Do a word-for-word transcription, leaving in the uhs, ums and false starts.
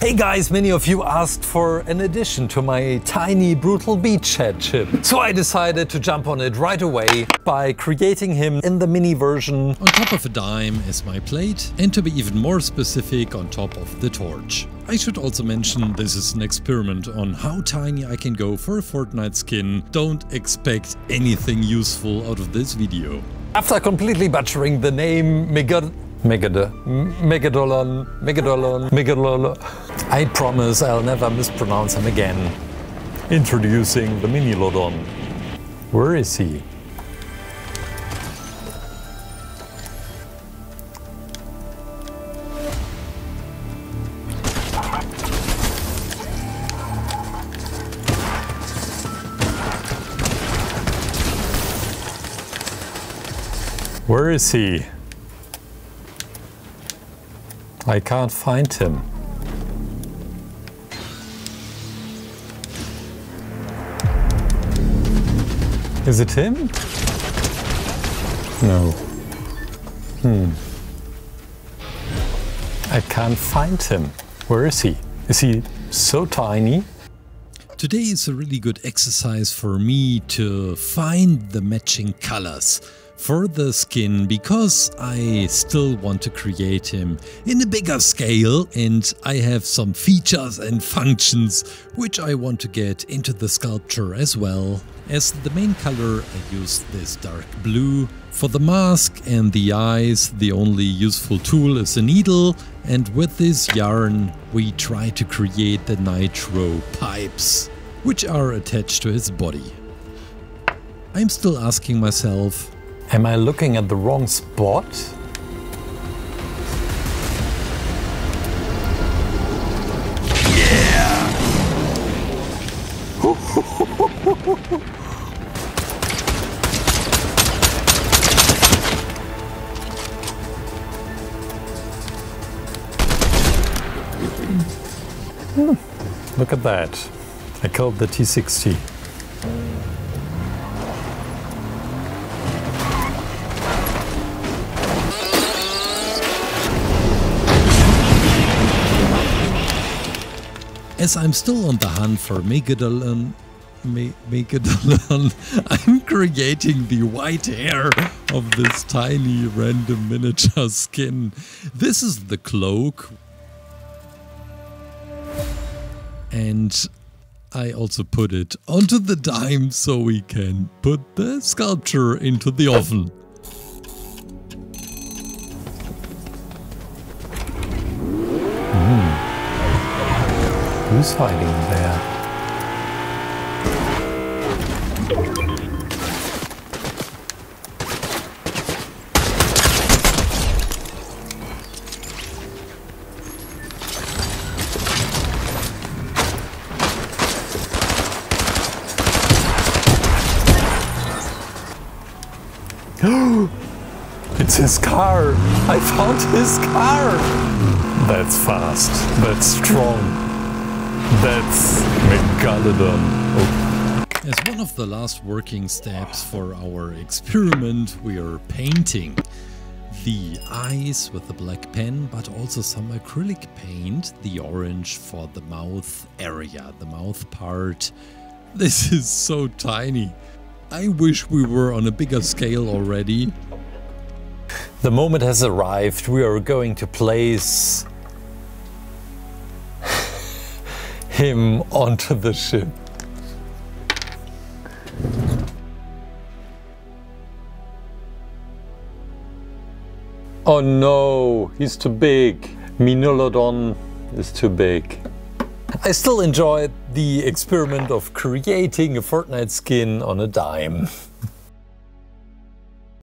Hey guys, many of you asked for an addition to my tiny Brutal Beachhead ship. So I decided to jump on it right away by creating him in the mini version. On top of a dime is my plate, and to be even more specific, on top of the torch. I should also mention this is an experiment on how tiny I can go for a Fortnite skin. Don't expect anything useful out of this video. After completely butchering the name Megalo Megado, Megadolon, Megadolon, Megadolon. I promise I'll never mispronounce him again. Introducing the Megalo Don. Where is he? Where is he? I can't find him. Is it him? No. Hmm. I can't find him. Where is he? Is he so tiny? Today is a really good exercise for me to find the matching colors for the skin, because I still want to create him in a bigger scale, and I have some features and functions which I want to get into the sculpture as well. As the main color, I use this dark blue. For the mask and the eyes, the only useful tool is a needle, and with this yarn we try to create the nitro pipes, which are attached to his body. I'm still asking myself, am I looking at the wrong spot? Yeah! hmm. Look at that. I called the T sixty. As I'm still on the hunt for Megadolon, Me Megadolon, I'm creating the white hair of this tiny random miniature skin. This is the cloak. And I also put it onto the dime so we can put the sculpture into the oven. Who's hiding there? It's his car! I found his car! That's fast. That's strong. That's Megalo Don. Oh. As one of the last working steps for our experiment, we are painting the eyes with a black pen, but also some acrylic paint, the orange for the mouth area, the mouth part. This is so tiny. I wish we were on a bigger scale already. The moment has arrived. We are going to place him onto the ship. Oh no, he's too big. Megalo Don is too big. I still enjoyed the experiment of creating a Fortnite skin on a dime.